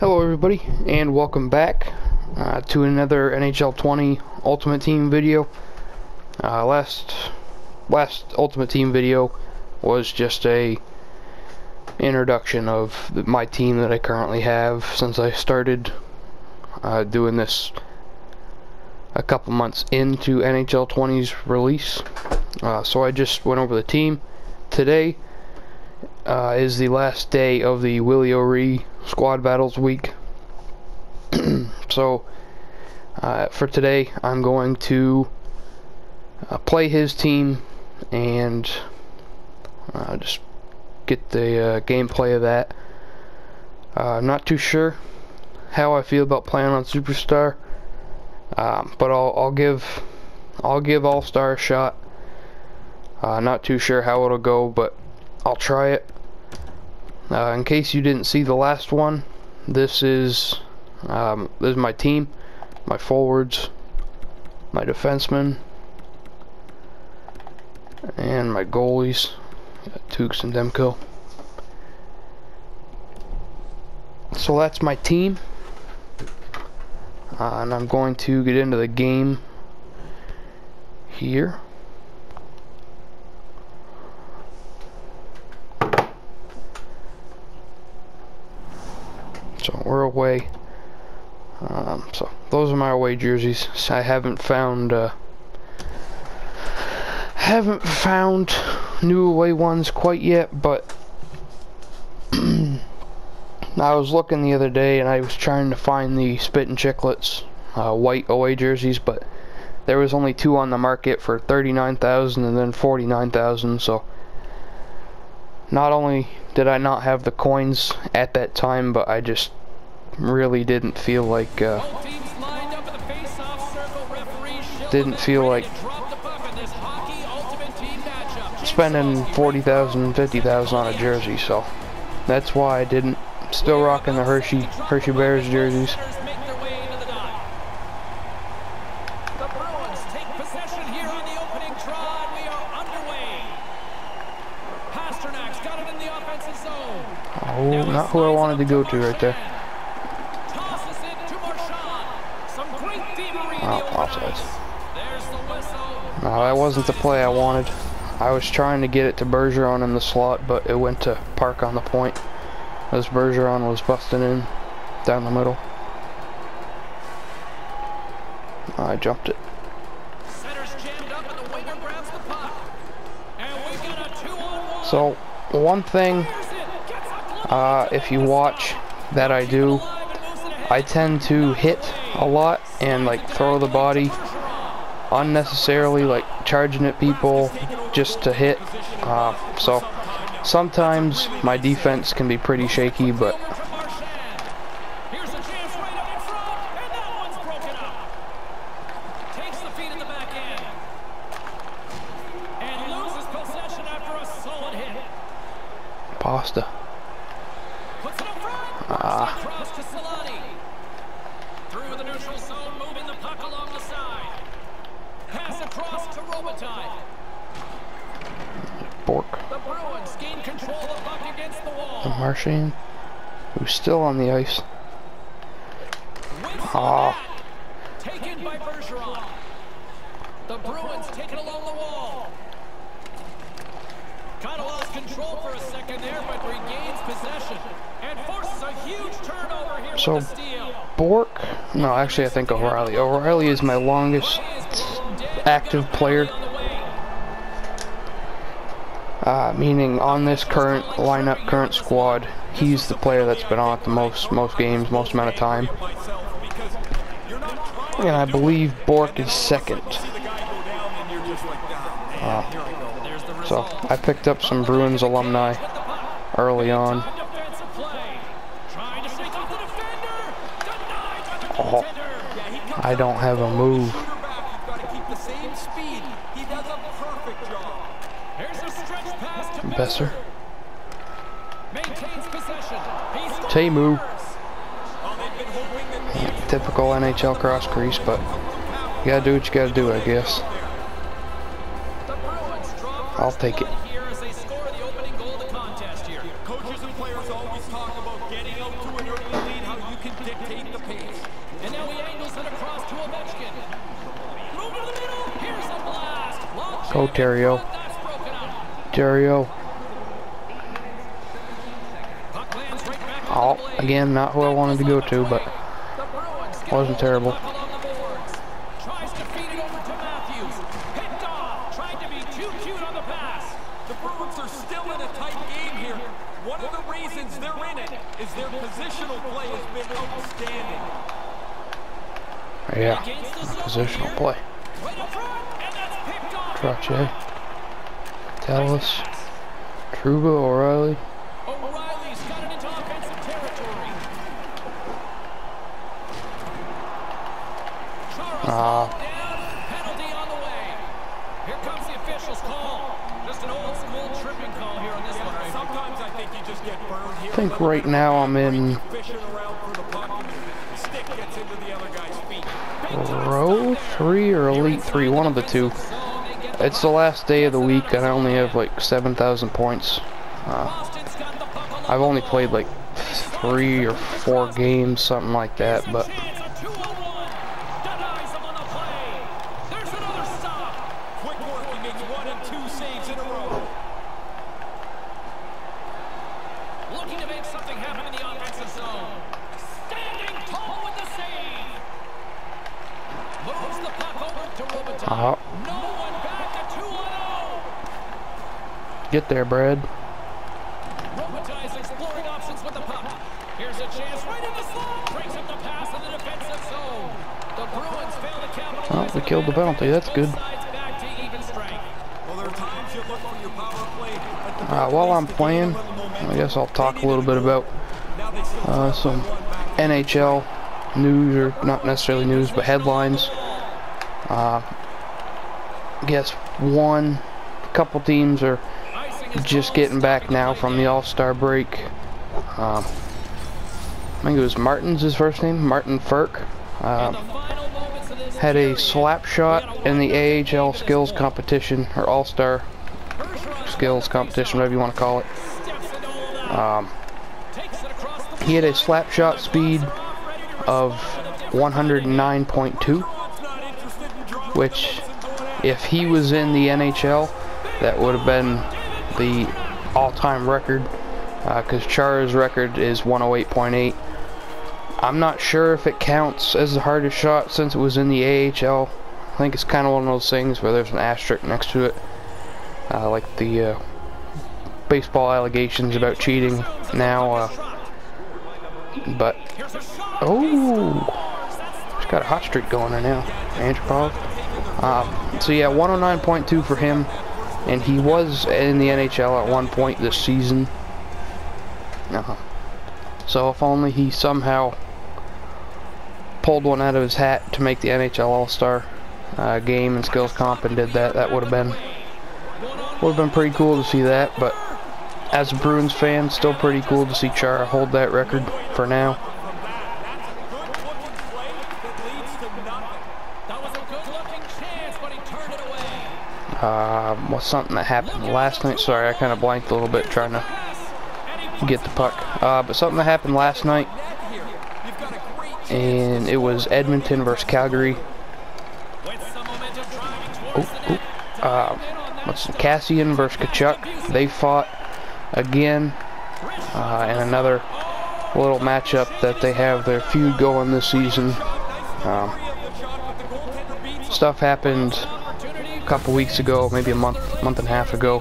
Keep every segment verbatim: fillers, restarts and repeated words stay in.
Hello everybody, and welcome back uh, to another N H L twenty Ultimate Team video. Uh, last last Ultimate Team video was just a introduction of my team that I currently have since I started uh, doing this a couple months into N H L twenty's release. Uh, so I just went over the team. Today uh, is the last day of the Willie O'Ree squad battles week. So uh, for today I'm going to uh, play his team and uh, just get the uh, gameplay of that. uh, I'm not too sure how I feel about playing on Superstar, um, but I'll, I'll give I'll give All-Star a shot. uh, not too sure how it'll go, but I'll try it. Uh, in case you didn't see the last one, this is um, this is my team, my forwards, my defensemen, and my goalies, Tukes and Demko. So that's my team, uh, and I'm going to get into the game here. So we're away. Um, so those are my away jerseys. So I haven't found uh, haven't found new away ones quite yet, but I was looking the other day and I was trying to find the Spit and Chicklets uh, white away jerseys, but there was only two on the market for thirty-nine thousand dollars and then forty-nine thousand dollars. So not only did I not have the coins at that time, but I just really didn't feel like uh, didn't feel like spending forty thousand dollars, fifty thousand dollars on a jersey, so that's why I didn't. Still rocking the Hershey Hershey Bears jerseys. Not who I wanted to go to right there. Oh, offsides. No, that wasn't the play I wanted. I was trying to get it to Bergeron in the slot, but it went to Park on the point as Bergeron was busting in down the middle. I jumped it. So, one thing Uh, if you watch that I do, I tend to hit a lot and like throw the body unnecessarily, like charging at people just to hit. Uh, so sometimes my defense can be pretty shaky, but Pasta. Ah. Through the neutral zone, moving the puck along the side. Pass across to Robitaille. Bork. The Bruins gain control of the puck against the wall. And Marchand, who's still on the ice. Ah. Taken by Bergeron. The Bruins take it along the wall. Kinda lost control for a second there, but regains possession and forces a huge turnover here. So Bork, no, actually I think O'Reilly. O'Reilly is my longest active player, uh, meaning on this current lineup, current squad, he's the player that's been on at the most, most games, most amount of time. And I believe Bork is second. Uh, So I picked up some Bruins alumni early on. Oh, I don't have a move. Besser. Tamu. Typical N H L cross crease, but you gotta do what you gotta do, I guess. I'll take it. can dictate the pace. And now he angles it across to Ovechkin. Through to the middle. Here's a blast. Go, Dario. Dario. Oh, again, not who I wanted to go to, but wasn't terrible. Yeah, positional play. Trache, Dallas, Truba, O'Reilly. O'Reilly's got it into offensive territory. Chara down, penalty on the way. Here comes the official's call. Just an old school tripping call here on this one. Sometimes I think you just get burned here. I think right now I'm in. Row three or elite three, one of the two. It's the last day of the week and I only have like seven thousand points. Uh, I've only played like three or four games, something like that, but get there, Brad. Robitaille's exploring options with the puck. Here's a chance right in the slot. Brings up the pass in the defensive zone. The Bruins fail to capitalize. Well, we killed the penalty. That's good. Uh, while I'm playing, I guess I'll talk a little bit about uh, some N H L news, or not necessarily news, but headlines. Uh, I guess one, a couple teams are just getting back now from the All-Star break. Um, I think it was Martin's his first name, Martin Furk. Um, had a slap shot in the A H L skills competition, or All-Star skills competition, whatever you want to call it. Um, he had a slap shot speed of one oh nine point two, which if he was in the N H L, that would have been the all-time record, because uh, Chara's record is one oh eight point eight. I'm not sure if it counts as the hardest shot since it was in the A H L. I think it's kind of one of those things where there's an asterisk next to it, uh, like the uh, baseball allegations about cheating now. Uh, but oh, he's got a hot streak going right now, Andropov. Uh, so yeah, one oh nine point two for him. And he was in the N H L at one point this season. Uh-huh. So if only he somehow pulled one out of his hat to make the N H L All-Star uh, game and skills comp and did that, that would have been would have been pretty cool to see that. But as a Bruins fan, still pretty cool to see Chara hold that record for now. Uh, was something that happened last night. Sorry, I kind of blanked a little bit trying to get the puck. Uh, but something that happened last night, and it was Edmonton versus Calgary. Oh, oh, uh, what's Cassian versus Kachuk. They fought again, uh, and another little matchup that they have their feud going this season. Um, stuff happened couple weeks ago, maybe a month, month and a half ago.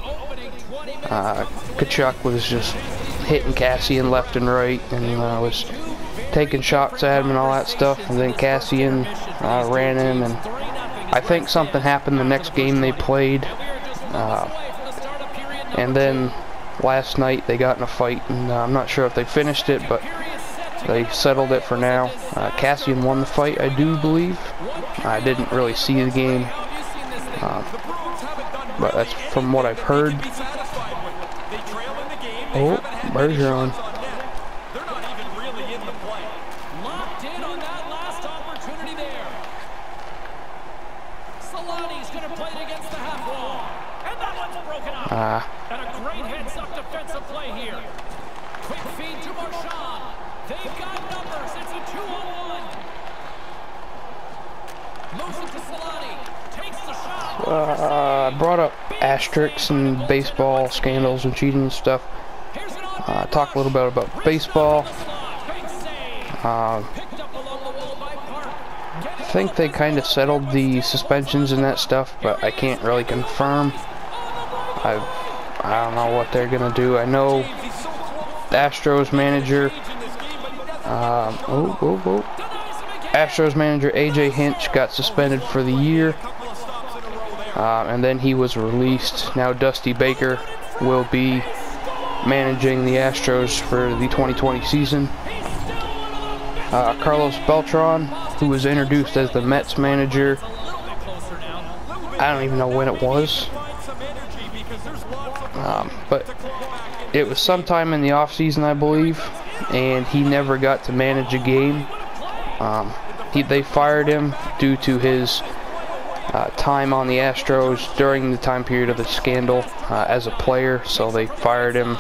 Uh, Kachuk was just hitting Cassian left and right, and uh, was taking shots at him and all that stuff. And then Cassian uh, ran in, and I think something happened the next game they played. Uh, and then last night they got in a fight, and uh, I'm not sure if they finished it, but they settled it for now. Uh, Cassian won the fight, I do believe. I didn't really see the game. Um, but that's from what I've heard. Oh, Bergeron. Ah. And a great heads up defensive play here. Quick feed to Marchand. They've got numbers. It's Uh, I brought up asterisks and baseball scandals and cheating and stuff. Uh, talked a little bit about baseball. Uh, I think they kind of settled the suspensions and that stuff, but I can't really confirm. I've, I don't know what they're going to do. I know the Astros manager, um, oh, oh, oh. Astros manager A J Hinch got suspended for the year. Uh, and then he was released. Now Dusty Baker will be managing the Astros for the twenty twenty season. Uh, Carlos Beltran, who was introduced as the Mets manager, I don't even know when it was, um, but it was sometime in the offseason, I believe, and he never got to manage a game. Um, he, they fired him due to his Uh, time on the Astros during the time period of the scandal uh, as a player, so they fired him.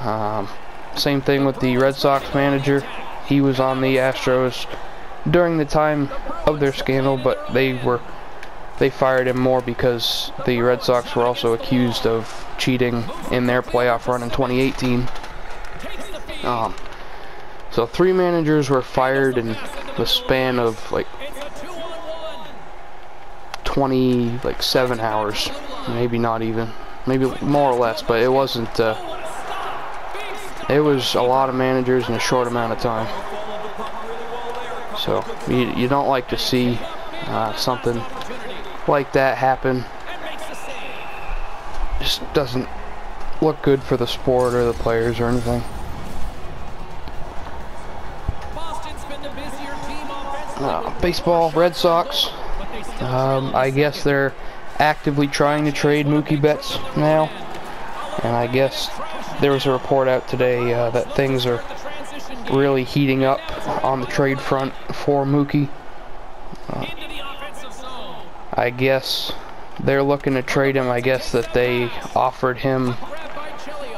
Um, same thing with the Red Sox manager. He was on the Astros during the time of their scandal, but they were they fired him more because the Red Sox were also accused of cheating in their playoff run in twenty eighteen. Um, so three managers were fired in the span of like twenty, like seven hours, maybe not even, maybe more or less, but it wasn't, uh, it was a lot of managers in a short amount of time. So you, you don't like to see uh, something like that happen. Just doesn't look good for the sport or the players or anything. Uh, baseball, Red Sox. Um, I guess they're actively trying to trade Mookie Betts now, and I guess there was a report out today uh, that things are really heating up on the trade front for Mookie. Uh, I guess they're looking to trade him. I guess that they offered him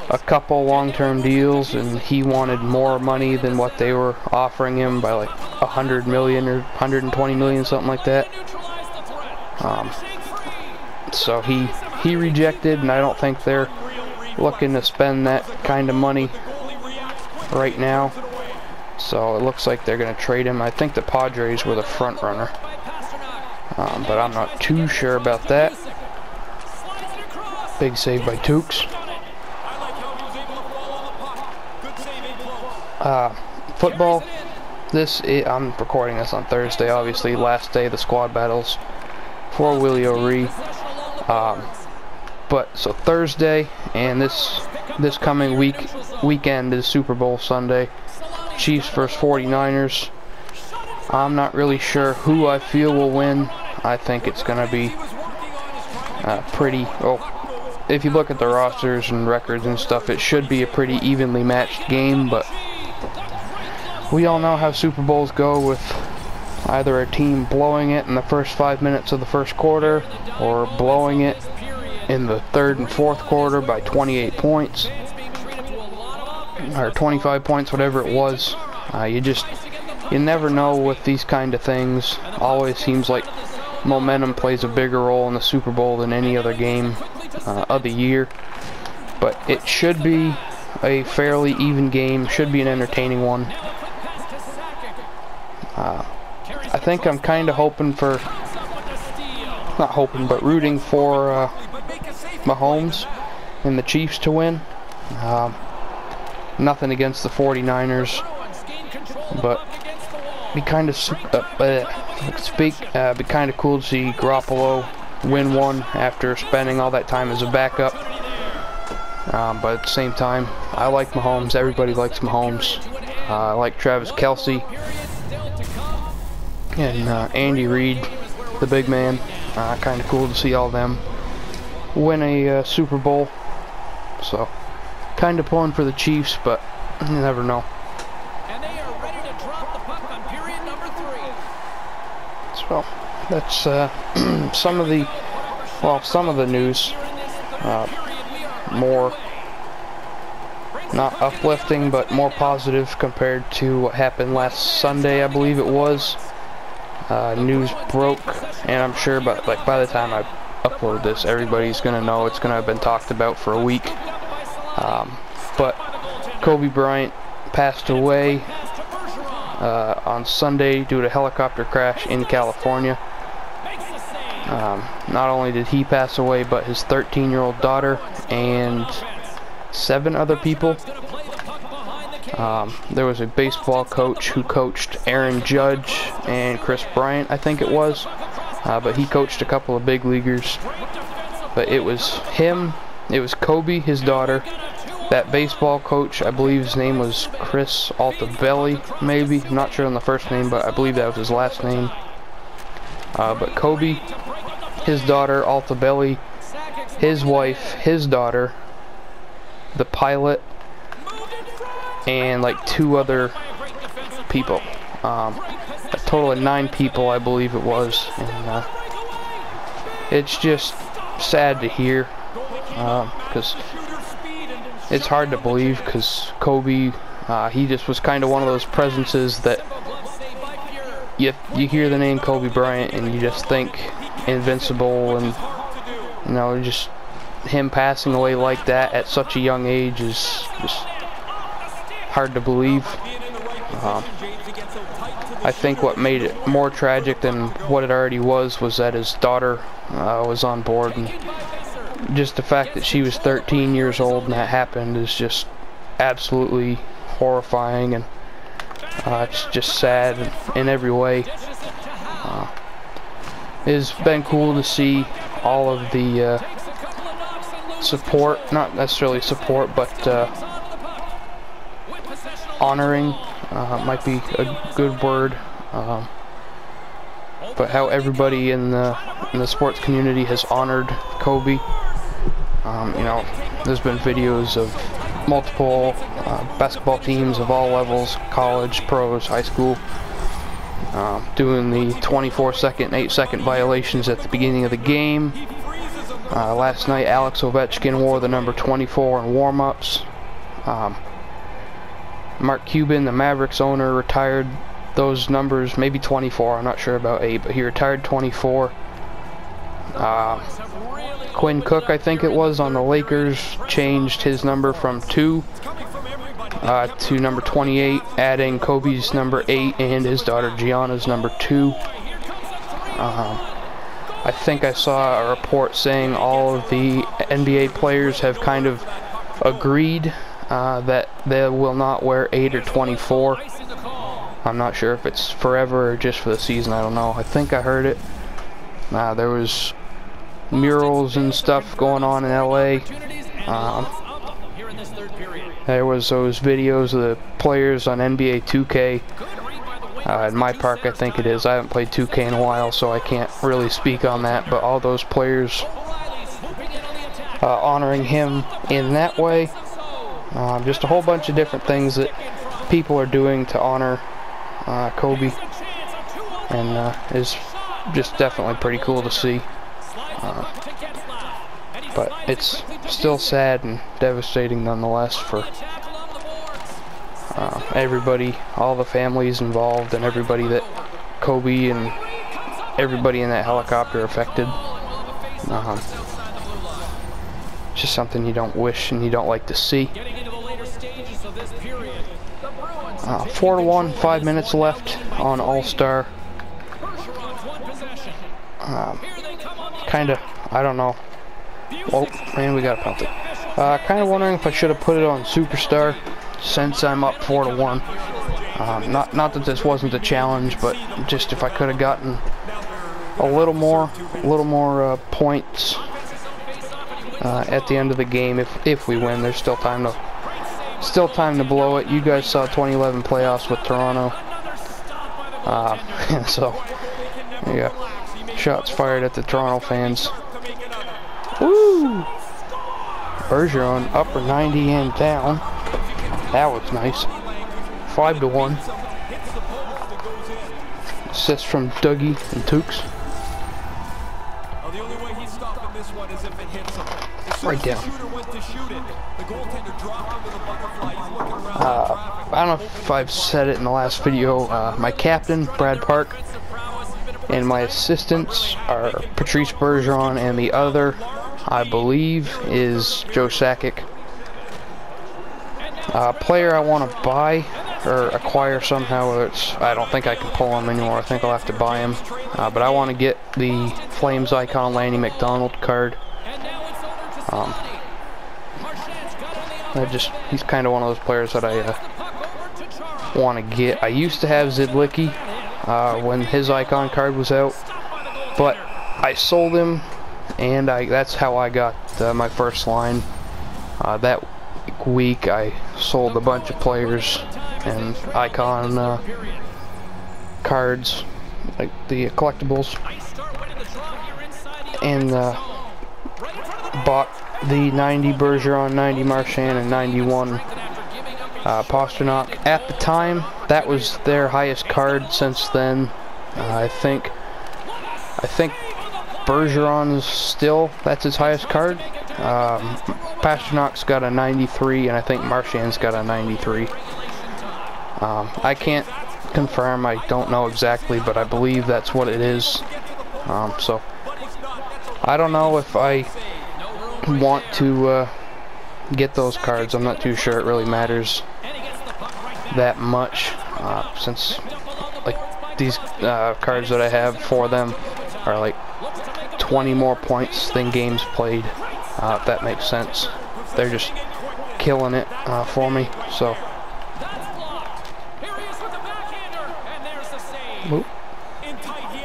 a couple long-term deals, and he wanted more money than what they were offering him by like one hundred million or one hundred twenty million, something like that. Um, so he he rejected, and I don't think they're looking to spend that kind of money right now. So it looks like they're going to trade him. I think the Padres were the front runner, um, but I'm not too sure about that. Big save by Tukes. Uh, football. This is, I'm recording this on Thursday, obviously. Last day of the squad battles for Willie O'Ree, um, but so Thursday, and this this coming week weekend is Super Bowl Sunday, Chiefs versus forty-niners. I'm not really sure who I feel will win. I think it's going to be uh, pretty. Oh, if you look at the rosters and records and stuff, it should be a pretty evenly matched game. But we all know how Super Bowls go, with either a team blowing it in the first five minutes of the first quarter or blowing it in the third and fourth quarter by twenty-eight points or twenty-five points, whatever it was. Uh, you just you never know with these kind of things. Always seems like momentum plays a bigger role in the Super Bowl than any other game uh, of the year. But it should be a fairly even game, should be an entertaining one. Uh, I think I'm kind of hoping for, not hoping, but rooting for uh, Mahomes and the Chiefs to win. Um, nothing against the forty-niners, but be kind of uh, uh, speak. Uh, be kind of cool to see Garoppolo win one after spending all that time as a backup. Um, but at the same time, I like Mahomes. Everybody likes Mahomes. Uh, I like Travis Kelce. And uh, Andy Reid, the big man. Uh, kind of cool to see all them win a uh, Super Bowl. So, kind of pulling for the Chiefs, but you never know. And they are ready to drop the puck on period number three. So, that's uh, some of the, well, some of the news. Uh, more, not uplifting, but more positive compared to what happened last Sunday, I believe it was. uh, news broke, and I'm sure but like by the time I upload this, everybody's gonna know, it's gonna have been talked about for a week. Um, but Kobe Bryant passed away uh, on Sunday due to a helicopter crash in California. Um, not only did he pass away, but his thirteen-year-old daughter and seven other people. Um, there was a baseball coach who coached Aaron Judge and Chris Bryant, I think it was. Uh, but he coached a couple of big leaguers. But it was him, it was Kobe, his daughter, that baseball coach, I believe his name was Chris Altobelli, maybe. I'm not sure on the first name, but I believe that was his last name. Uh, but Kobe, his daughter, Altobelli, his wife, his daughter, the pilot, and like two other people. Um, a total of nine people, I believe it was. And, uh, it's just sad to hear, because um, it's hard to believe, because Kobe, uh, he just was kind of one of those presences that you, you hear the name Kobe Bryant and you just think invincible, and you know, just him passing away like that at such a young age is just hard to believe. Um, I think what made it more tragic than what it already was was that his daughter uh, was on board, and just the fact that she was thirteen years old and that happened is just absolutely horrifying, and uh, it's just sad in every way. Uh, it's been cool to see all of the uh, support, not necessarily support, but uh, honoring uh, might be a good word, um, but how everybody in the in the sports community has honored Kobe. Um, you know, there's been videos of multiple uh, basketball teams of all levels, college, pros, high school, uh, doing the twenty-four second and eight second violations at the beginning of the game. Uh, last night, Alex Ovechkin wore the number twenty-four in warm-ups. Um, Mark Cuban, the Mavericks owner, retired those numbers, maybe twenty-four, I'm not sure about eight, but he retired twenty-four. Uh, Quinn Cook, I think it was, on the Lakers, changed his number from two uh, to number twenty-eight, adding Kobe's number eight and his daughter Gianna's number two. Uh, I think I saw a report saying all of the N B A players have kind of agreed Uh, that they will not wear eight or twenty-four. I'm not sure if it's forever or just for the season, I don't know. I think I heard it. Uh, there was murals and stuff going on in L A. Um, there was those videos of the players on N B A two K. Uh, in my park, I think it is. I haven't played two K in a while, so I can't really speak on that, but all those players uh, honoring him in that way. Um, just a whole bunch of different things that people are doing to honor uh, Kobe, and uh, it's just definitely pretty cool to see. Uh, but it's still sad and devastating nonetheless for uh, everybody, all the families involved, and everybody that Kobe and everybody in that helicopter affected. Um, just something you don't wish and you don't like to see. Uh, four to one, five minutes left on All-Star. Um, kind of, I don't know. Oh, man, we got a penalty. Uh, kind of wondering if I should have put it on Superstar since I'm up four to one. Um, not, not that this wasn't a challenge, but just if I could have gotten a little more, a little more uh, points Uh, at the end of the game, if if we win, there's still time to still time to blow it. You guys saw twenty eleven playoffs with Toronto, uh, and so yeah, shots fired at the Toronto fans. Woo! Bergeron upper ninety and down. That was nice. Five to one. Assist from Dougie and Tukes. Right down. Uh, I don't know if I've said it in the last video, uh, my captain, Brad Park, and my assistants are Patrice Bergeron, and the other, I believe, is Joe Sakic. Uh, player I want to buy or acquire somehow, whether it's, I don't think I can pull him anymore, I think I'll have to buy him, uh, but I want to get the Flames icon Lanny McDonald card. Um, I just, he's kind of one of those players that I uh, want to get. I used to have Zidlicky uh, when his icon card was out, but I sold him, and I, that's how I got uh, my first line. Uh, that week I sold a bunch of players and icon uh, cards, like the collectibles, and uh, bought the ninety Bergeron, ninety Marchand, and ninety-one uh, Pasternak. At the time, that was their highest card. Since then, uh, I think I think Bergeron is still, that's his highest card. Um, Pasternak's got a ninety-three, and I think Marchand's got a ninety-three. Um, I can't confirm, I don't know exactly, but I believe that's what it is. Um, so, I don't know if I want to uh, get those cards. I'm not too sure it really matters that much, uh, since like these uh, cards that I have for them are like twenty more points than games played. Uh, if that makes sense. They're just killing it uh, for me, so.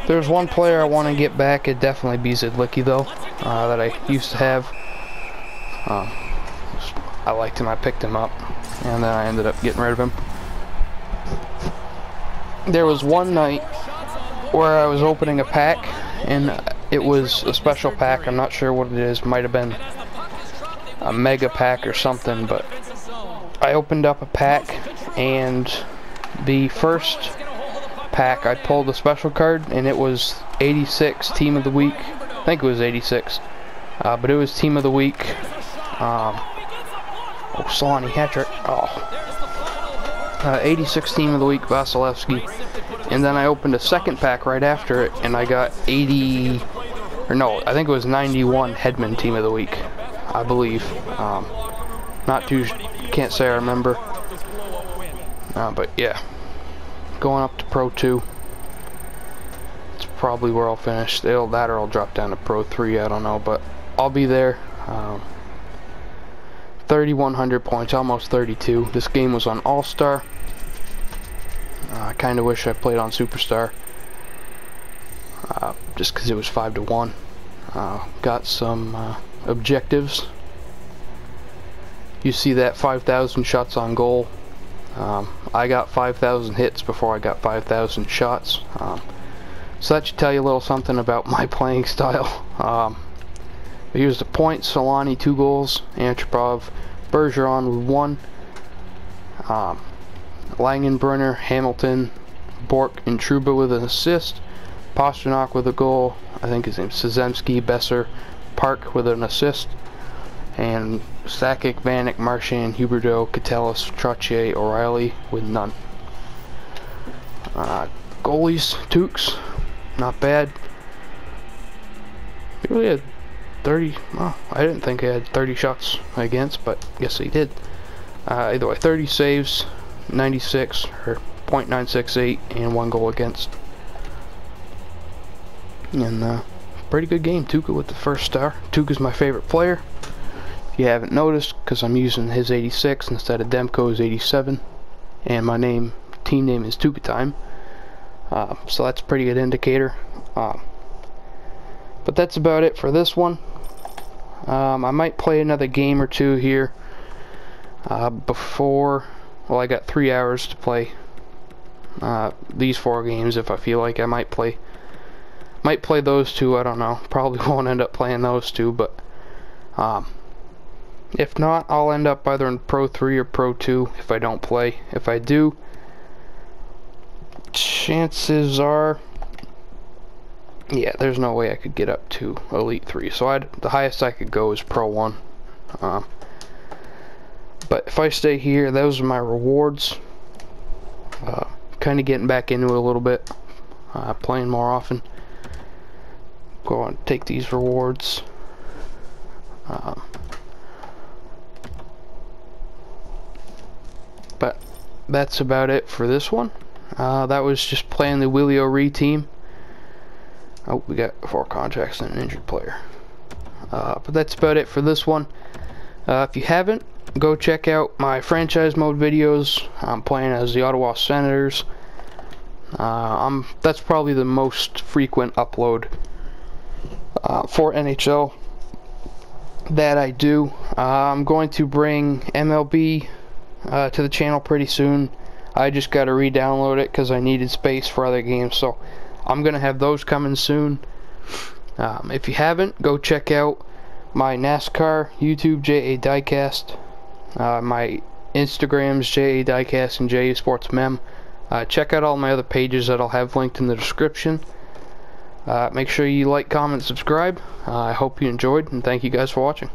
There's one player I want to get back. It'd definitely be Zidlicky, though, uh, that I used to have. Um, I liked him, I picked him up, and then I ended up getting rid of him. There was one night where I was opening a pack, and it was a special pack. I'm not sure what it is. Might have been a mega pack or something, but I opened up a pack, and the first pack I pulled a special card, and it was eighty-six Team of the Week. I think it was eighty-six, uh, but it was Team of the Week. Um, oh, Salani hat trick. Oh, uh, eighty-six Team of the Week Vasilevsky. And then I opened a second pack right after it, and I got eighty, or no, I think it was ninety-one Hedman Team of the Week, I believe. Um, not too, can't say I remember, uh, but yeah, going up to Pro two, it's probably where I'll finish. It'll, that or I'll drop down to Pro three, I don't know, but I'll be there. um, thirty-one hundred points, almost thirty-two, this game was on All-Star. I kind of wish I played on Superstar, uh, just because it was five to one. Uh, got some uh, objectives. You see that five thousand shots on goal. Um, I got five thousand hits before I got five thousand shots. Um, so that should tell you a little something about my playing style. Um, here's the points. Salani, two goals. Antropov, Bergeron with one. Um, Langenbrunner, Hamilton, Bork, and Truba with an assist. Pasternak with a goal. I think his name is Szymski, Besser, Park with an assist. And Sakic, Vanek, Marchand, Huberdeau, Katelis, Trottier, O'Reilly with none. Uh, goalies, Tukes, not bad. He really had thirty, well, I didn't think he had thirty shots against, but yes he did. Uh, either way, thirty saves, ninety-six or point nine six eight, and one goal against, and uh, pretty good game. Tuca with the first star. Tuca's my favorite player, if you haven't noticed, because I'm using his eighty-six instead of Demko's eighty-seven, and my name team name is Tuca Time, uh, so that's a pretty good indicator. Uh, but that's about it for this one. um, I might play another game or two here uh, before. Well, I got three hours to play uh, these four games if I feel like. I might play might play those two, I don't know. Probably won't end up playing those two, but um, if not, I'll end up either in Pro three or Pro two if I don't play. If I do, chances are, yeah, there's no way I could get up to Elite three, so I'd, the highest I could go is Pro one. Um, But if I stay here, those are my rewards. Uh, kind of getting back into it a little bit, uh, playing more often. go and take these rewards. Um, but that's about it for this one. Uh, that was just playing the Willie O'Ree team. Oh, we got four contracts and an injured player. Uh, but that's about it for this one. Uh, if you haven't, go check out my franchise mode videos. I'm playing as the Ottawa Senators. Uh, I'm, that's probably the most frequent upload uh, for N H L that I do. Uh, I'm going to bring M L B uh, to the channel pretty soon. I just got to re-download it because I needed space for other games. So I'm going to have those coming soon. Um, if you haven't, go check out my NASCAR YouTube, J A Diecast. Uh, my Instagrams, J A Diecast and J A Sports Mem. Uh, check out all my other pages that I'll have linked in the description. Uh, make sure you like, comment, subscribe. Uh, I hope you enjoyed, and thank you guys for watching.